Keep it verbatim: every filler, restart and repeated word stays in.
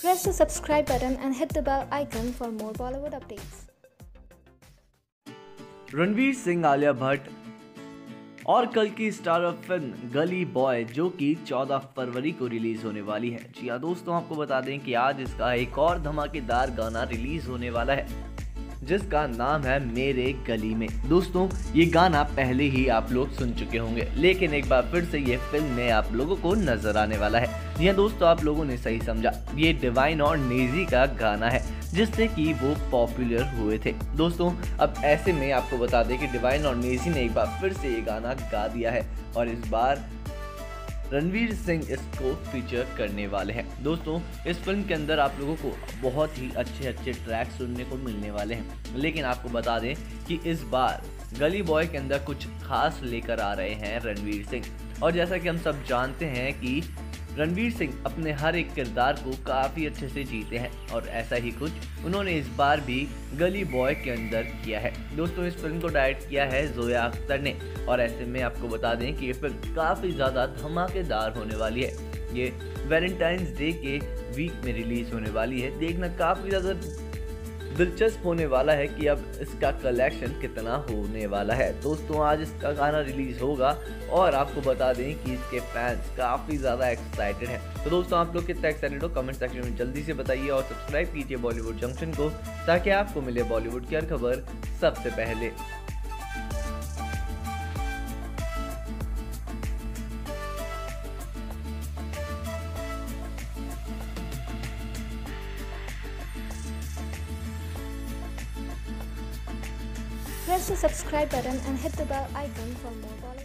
Press the subscribe button and hit the bell icon for more Bollywood updates. Ranveer Singh, Alia Bhatt और कल की starrer film गली boy जो कि चौदह फरवरी को रिलीज होने वाली है। जी हाँ दोस्तों, आपको बता दें कि आज इसका एक और धमाकेदार गाना रिलीज होने वाला है जिसका नाम है मेरे गली में। दोस्तों ये गाना पहले ही आप लोग सुन चुके होंगे, लेकिन एक बार फिर से ये फिल्म में आप लोगों को नजर आने वाला है। यह दोस्तों आप लोगों ने सही समझा, ये डिवाइन और नेजी का गाना है जिससे कि वो पॉपुलर हुए थे। दोस्तों अब ऐसे में आपको बता दें कि डिवाइन और नेजी ने एक बार फिर से ये गाना गा दिया है और इस बार रणवीर सिंह इसको फीचर करने वाले हैं। दोस्तों इस फिल्म के अंदर आप लोगों को बहुत ही अच्छे अच्छे ट्रैक सुनने को मिलने वाले हैं, लेकिन आपको बता दें कि इस बार गली बॉय के अंदर कुछ खास लेकर आ रहे हैं रणवीर सिंह। और जैसा कि हम सब जानते हैं कि रणवीर सिंह अपने हर एक किरदार को काफ़ी अच्छे से जीते हैं और ऐसा ही कुछ उन्होंने इस बार भी गली बॉय के अंदर किया है। दोस्तों इस फिल्म को डायरेक्ट किया है जोया अख्तर ने और ऐसे में आपको बता दें कि ये फिल्म काफ़ी ज़्यादा धमाकेदार होने वाली है। ये वैलेंटाइंस डे के वीक में रिलीज़ होने वाली है। देखना काफ़ी ज़्यादा दिलचस्प होने वाला है कि अब इसका कलेक्शन कितना होने वाला है। दोस्तों आज इसका गाना रिलीज़ होगा और आपको बता दें कि इसके फैंस काफ़ी ज़्यादा एक्साइटेड हैं। तो दोस्तों आप लोग कितना एक्साइटेड हो कमेंट सेक्शन में जल्दी से बताइए और सब्सक्राइब कीजिए बॉलीवुड जंक्शन को ताकि आपको मिले बॉलीवुड की हर खबर सबसे पहले। Press the subscribe button and hit the bell icon for more.